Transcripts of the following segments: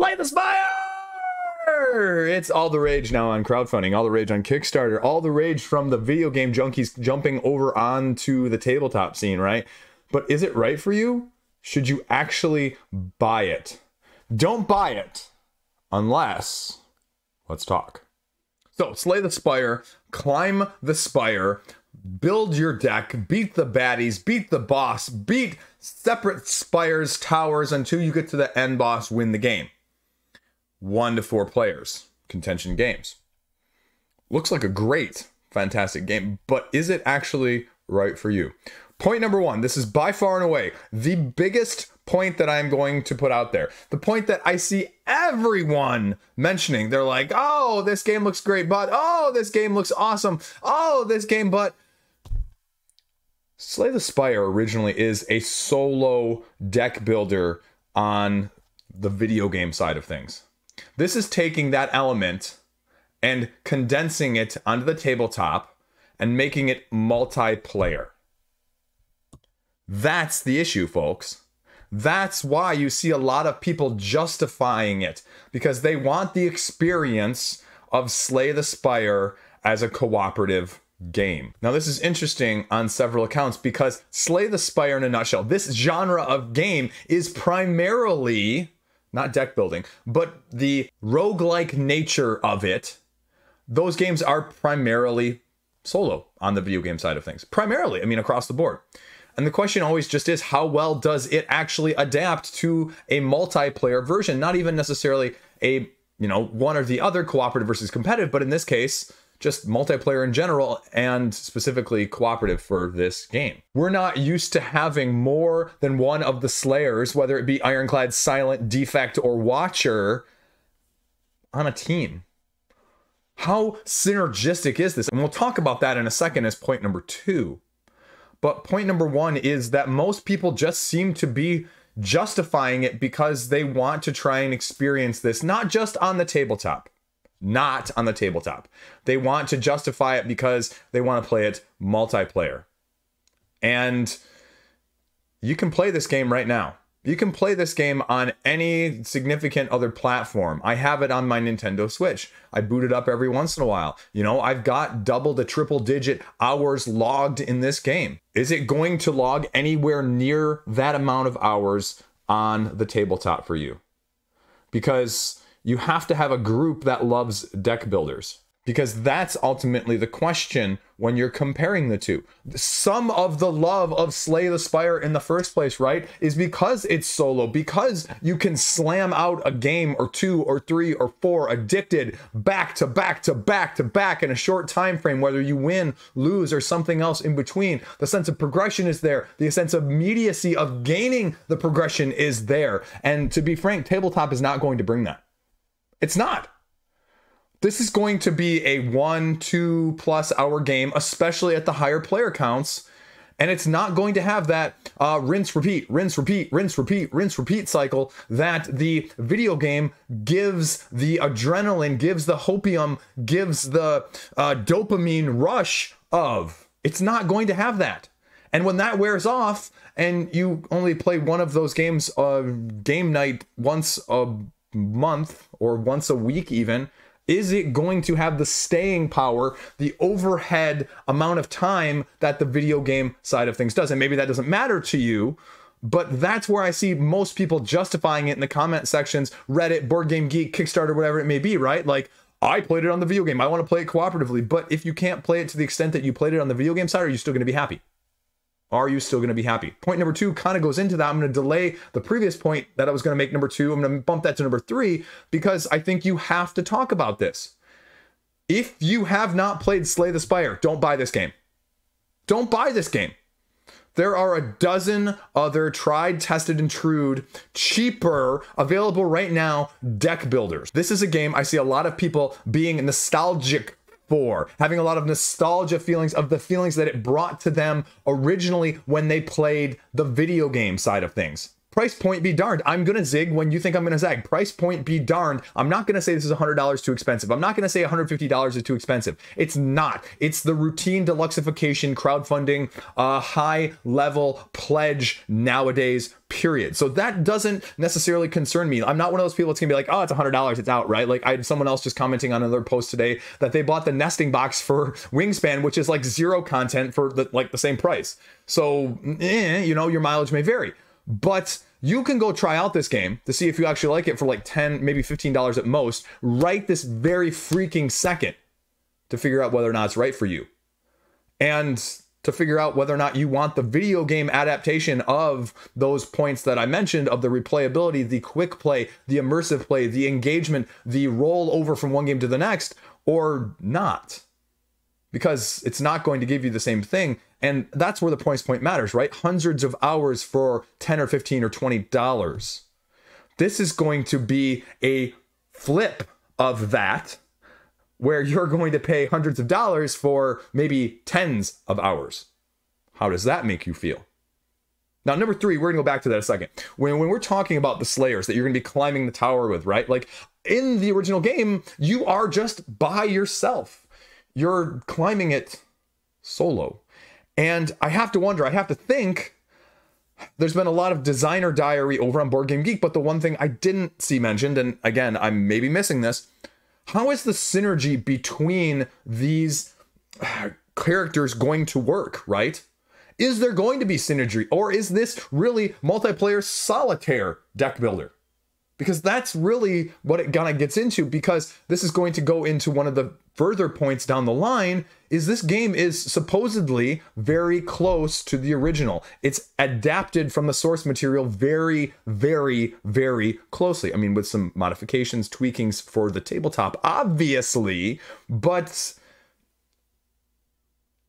Slay the Spire! It's all the rage now on crowdfunding, all the rage on Kickstarter, all the rage from the video game junkies jumping over onto the tabletop scene, right? But is it right for you? Should you actually buy it? Don't buy it unless... Let's talk. So, Slay the Spire, climb the spire, build your deck, beat the baddies, beat the boss, beat separate spires, towers, until you get to the end boss, win the game. 1 to 4 players, Contention Games. Looks like a great, fantastic game, but is it actually right for you? Point number one, this is by far and away the biggest point that I'm going to put out there. The point that I see everyone mentioning. They're like, oh, this game looks great, but oh, this game looks awesome. Oh, this game, but... Slay the Spire originally is a solo deck builder on the video game side of things. This is taking that element and condensing it onto the tabletop and making it multiplayer. That's the issue, folks. That's why you see a lot of people justifying it, because they want the experience of Slay the Spire as a cooperative game. Now, this is interesting on several accounts, because Slay the Spire, in a nutshell, this genre of game is primarily not deck building, but the roguelike nature of it. Those games are primarily solo on the video game side of things. Primarily, I mean, across the board. And the question always just is, how well does it actually adapt to a multiplayer version? Not even necessarily a, you know, one or the other, cooperative versus competitive, but in this case, just multiplayer in general, and specifically cooperative for this game. We're not used to having more than one of the Slayers, whether it be Ironclad, Silent, Defect, or Watcher, on a team. How synergistic is this? And we'll talk about that in a second as point number two. But point number one is that most people just seem to be justifying it because they want to try and experience this, not just on the tabletop, not on the tabletop. They want to justify it because they want to play it multiplayer. And you can play this game right now. You can play this game on any significant other platform. I have it on my Nintendo Switch. I boot it up every once in a while. You know, I've got double to triple digit hours logged in this game. Is it going to log anywhere near that amount of hours on the tabletop for you? Because you have to have a group that loves deck builders. Because that's ultimately the question when you're comparing the two. Some of the love of Slay the Spire in the first place, right, is because it's solo, because you can slam out a game or 2 or 3 or 4 addicted back to back to back to back in a short time frame, whether you win, lose, or something else in between. The sense of progression is there. The sense of immediacy of gaining the progression is there. And to be frank, tabletop is not going to bring that. It's not. This is going to be a 1-2+ hour game, especially at the higher player counts. And it's not going to have that rinse, repeat, rinse, repeat, rinse, repeat, rinse, repeat cycle that the video game gives, the adrenaline, gives the hopium, gives the dopamine rush of. It's not going to have that. And when that wears off and you only play one of those games, game night once a month or once a week even, is it going to have the staying power, the overhead amount of time that the video game side of things does? And maybe that doesn't matter to you, but that's where I see most people justifying it in the comment sections, Reddit, BoardGameGeek, Kickstarter, whatever it may be, right? Like, I played it on the video game. I want to play it cooperatively. But if you can't play it to the extent that you played it on the video game side, are you still going to be happy? Are you still going to be happy? Point number two kind of goes into that. I'm going to delay the previous point that I was going to make, number two. I'm going to bump that to number three, because I think you have to talk about this. If you have not played Slay the Spire, don't buy this game. Don't buy this game. There are a dozen other tried, tested, and true, cheaper, available right now deck builders. This is a game I see a lot of people being nostalgic for, having a lot of nostalgia feelings of the feelings that it brought to them originally when they played the video game side of things. Price point be darned. I'm going to zig when you think I'm going to zag. Price point be darned. I'm not going to say this is $100 too expensive. I'm not going to say $150 is too expensive. It's not. It's the routine deluxification, crowdfunding, high level pledge nowadays, period. So that doesn't necessarily concern me. I'm not one of those people that's going to be like, oh, it's $100. It's out, right? Like I had someone else just commenting on another post today that they bought the nesting box for Wingspan, which is like zero content for the, like the same price. So, you know, your mileage may vary. But you can go try out this game to see if you actually like it for like $10, maybe $15 at most, right this very freaking second, to figure out whether or not it's right for you. And to figure out whether or not you want the video game adaptation of those points that I mentioned, of the replayability, the quick play, the immersive play, the engagement, the roll over from one game to the next, or not. Because it's not going to give you the same thing. And that's where the price point matters, right? Hundreds of hours for $10 or $15 or $20. This is going to be a flip of that, where you're going to pay hundreds of dollars for maybe tens of hours. How does that make you feel? Now, number three, we're gonna go back to that in a second. When we're talking about the Slayers that you're gonna be climbing the tower with, right? Like in the original game, you are just by yourself. You're climbing it solo. And I have to wonder, I have to think, there's been a lot of designer diary over on BoardGameGeek, but the one thing I didn't see mentioned, and again, I'm maybe missing this, how is the synergy between these characters going to work, right? Is there going to be synergy, or is this really multiplayer solitaire deck builder? Because that's really what it kind of gets into, because this is going to go into one of the further points down the line, is this game is supposedly very close to the original. It's adapted from the source material very, very, very closely. I mean, with some modifications, tweakings for the tabletop, obviously, but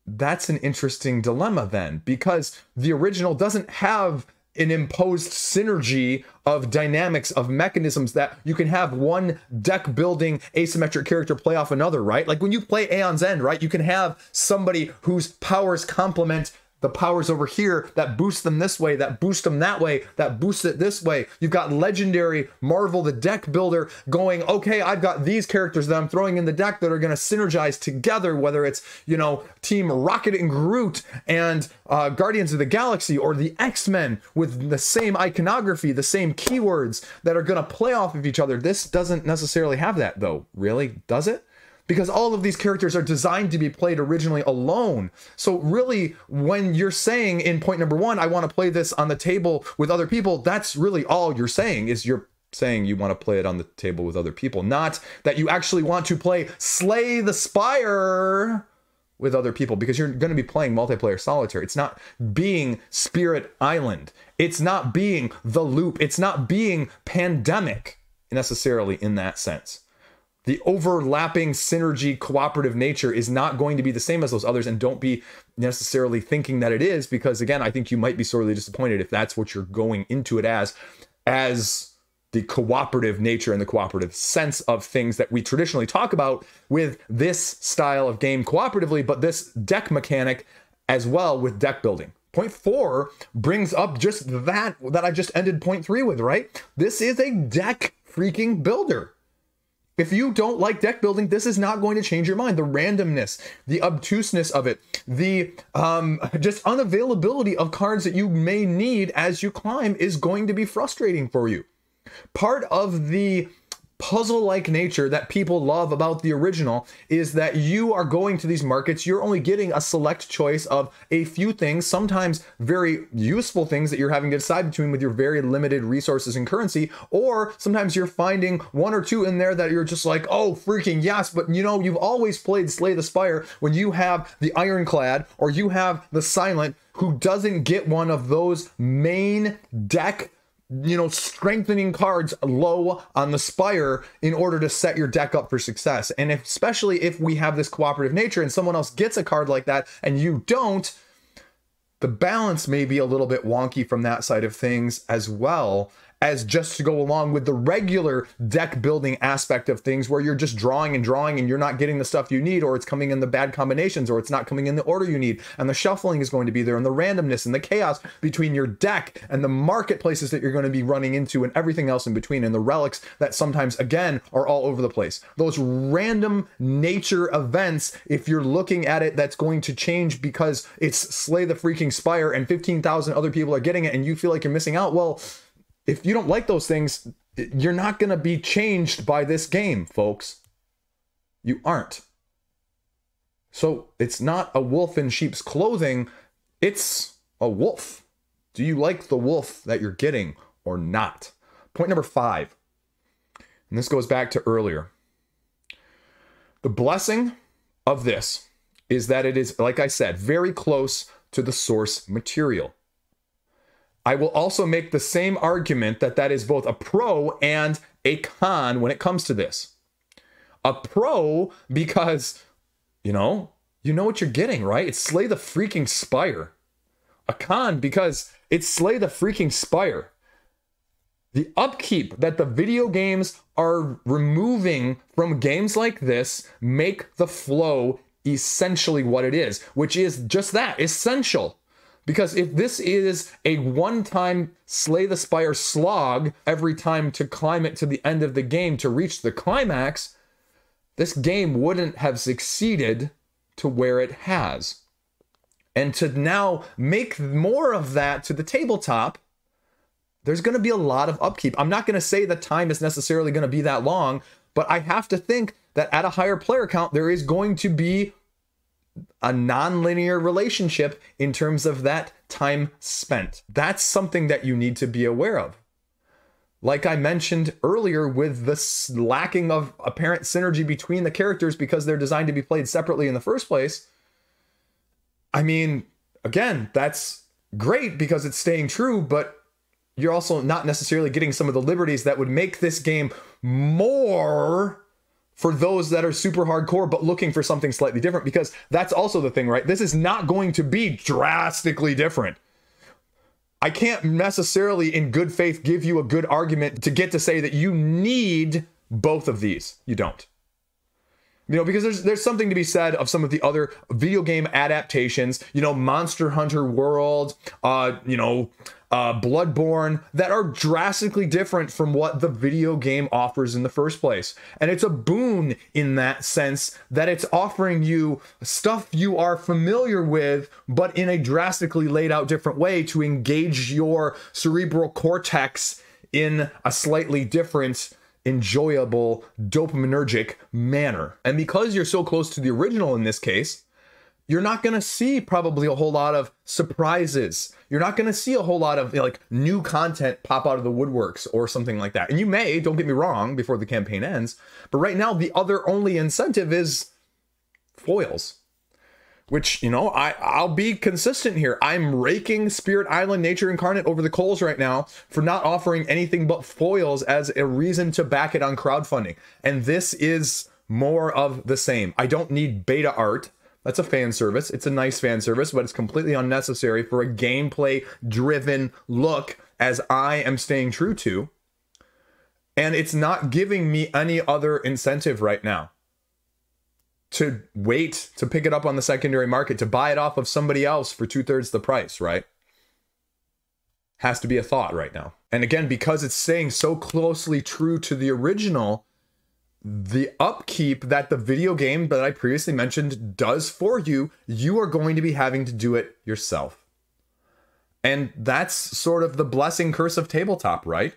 that's an interesting dilemma then, because the original doesn't have an imposed synergy of dynamics, of mechanisms that you can have one deck building asymmetric character play off another, right? Like when you play Aeon's End, right, you can have somebody whose powers complement the powers over here, that boost them this way, that boost them that way, that boosts it this way. You've got legendary Marvel, the deck builder, going, okay, I've got these characters that I'm throwing in the deck that are going to synergize together, whether it's, you know, Team Rocket and Groot and Guardians of the Galaxy or the X-Men, with the same iconography, the same keywords that are going to play off of each other. This doesn't necessarily have that though, really, does it? Because all of these characters are designed to be played originally alone. So really, when you're saying in point number one, I want to play this on the table with other people, that's really all you're saying, is you're saying you want to play it on the table with other people, not that you actually want to play Slay the Spire with other people, because you're going to be playing multiplayer solitaire. It's not being Spirit Island. It's not being The Loop. It's not being Pandemic necessarily in that sense. The overlapping synergy cooperative nature is not going to be the same as those others, and don't be necessarily thinking that it is, because again, I think you might be sorely disappointed if that's what you're going into it as the cooperative nature and the cooperative sense of things that we traditionally talk about with this style of game cooperatively, but this deck mechanic as well with deck building. Point four brings up just that I just ended point three with, right? This is a deck freaking builder. If you don't like deck building, this is not going to change your mind. The randomness, the obtuseness of it, the just unavailability of cards that you may need as you climb is going to be frustrating for you. Part of the puzzle-like nature that people love about the original is that you are going to these markets, you're only getting a select choice of a few things, sometimes very useful things that you're having to decide between with your very limited resources and currency, or sometimes you're finding one or two in there that you're just like, oh, freaking yes, but you know, you've always played Slay the Spire when you have the Ironclad or you have the Silent, who doesn't get one of those main deck, you know, strengthening cards low on the Spire in order to set your deck up for success. And if, especially if we have this cooperative nature and someone else gets a card like that and you don't, the balance may be a little bit wonky from that side of things as well. as just to go along with the regular deck building aspect of things, where you're just drawing and drawing and you're not getting the stuff you need, or it's coming in the bad combinations, or it's not coming in the order you need, and the shuffling is going to be there, and the randomness and the chaos between your deck and the marketplaces that you're going to be running into and everything else in between, and the relics that sometimes again are all over the place. Those random nature events, if you're looking at it, that's going to change because it's Slay the freaking Spire and 15,000 other people are getting it and you feel like you're missing out. Well, if you don't like those things, you're not going to be changed by this game, folks. You aren't. So it's not a wolf in sheep's clothing. It's a wolf. Do you like the wolf that you're getting or not? Point number 5. And this goes back to earlier. The blessing of this is that it is, like I said, very close to the source material. I will also make the same argument that that is both a pro and a con when it comes to this. A pro because, you know what you're getting, right? It's Slay the freaking Spire. A con because it's Slay the freaking Spire. The upkeep that the video games are removing from games like this make the flow essentially what it is, which is just that, essential. Because if this is a one-time Slay the Spire slog every time to climb it to the end of the game to reach the climax, this game wouldn't have succeeded to where it has. And to now make more of that to the tabletop, there's going to be a lot of upkeep. I'm not going to say the time is necessarily going to be that long, but I have to think that at a higher player count, there is going to be a non-linear relationship in terms of that time spent. That's something that you need to be aware of. Like I mentioned earlier, with the lacking of apparent synergy between the characters because they're designed to be played separately in the first place. I mean, again, that's great because it's staying true, but you're also not necessarily getting some of the liberties that would make this game more for those that are super hardcore but looking for something slightly different, because that's also the thing, right? This is not going to be drastically different. I can't necessarily in good faith give you a good argument to get to say that you need both of these. You don't. Because there's something to be said of some of the other video game adaptations, Monster Hunter World, Bloodborne, that are drastically different from what the video game offers in the first place. And it's a boon in that sense that it's offering you stuff you are familiar with, but in a drastically laid out different way to engage your cerebral cortex in a slightly different, enjoyable, dopaminergic manner. And because you're so close to the original in this case, you're not going to see probably a whole lot of surprises. You're not going to see a whole lot of new content pop out of the woodworks or something like that. And you may, don't get me wrong, before the campaign ends. But right now, the other only incentive is foils, which, I'll be consistent here. I'm raking Spirit Island Nature Incarnate over the coals right now for not offering anything but foils as a reason to back it on crowdfunding. And this is more of the same. I don't need beta art. That's a fan service. It's a nice fan service, but it's completely unnecessary for a gameplay-driven look, as I am staying true to. And it's not giving me any other incentive right now to wait to pick it up on the secondary market, to buy it off of somebody else for 2/3 the price, right? Has to be a thought right now. And again, because it's staying so closely true to the original, the upkeep that the video game that I previously mentioned does for you, you are going to be having to do it yourself. And that's sort of the blessing curse of tabletop, right?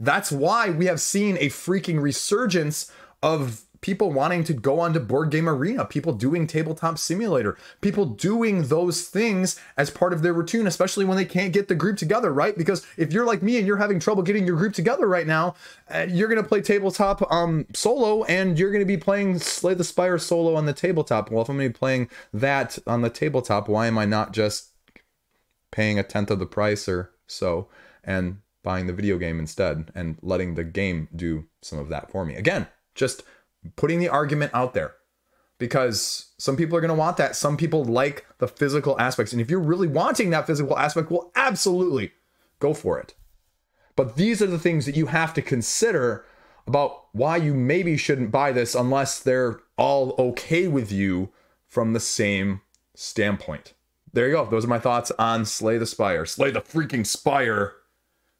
That's why we have seen a freaking resurgence of people wanting to go onto Board Game Arena, people doing Tabletop Simulator, people doing those things as part of their routine, especially when they can't get the group together, right? Because if you're like me and you're having trouble getting your group together right now, you're going to play tabletop solo, and you're going to be playing Slay the Spire solo on the tabletop. Well, if I'm going to be playing that on the tabletop, why am I not just paying 1/10 of the price or so and buying the video game instead and letting the game do some of that for me? Again, just putting the argument out there, because some people are going to want that. Some people like the physical aspects. And if you're really wanting that physical aspect, well, absolutely go for it. But these are the things that you have to consider about why you maybe shouldn't buy this unless they're all okay with you from the same standpoint. There you go. Those are my thoughts on Slay the Spire. Slay the freaking Spire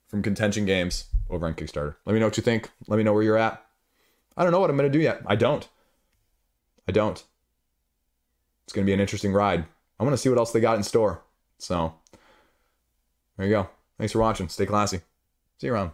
from Contention Games over on Kickstarter. Let me know what you think. Let me know where you're at. I don't know what I'm going to do yet. I don't. It's going to be an interesting ride. I want to see what else they got in store. So, there you go. Thanks for watching. Stay classy. See you around.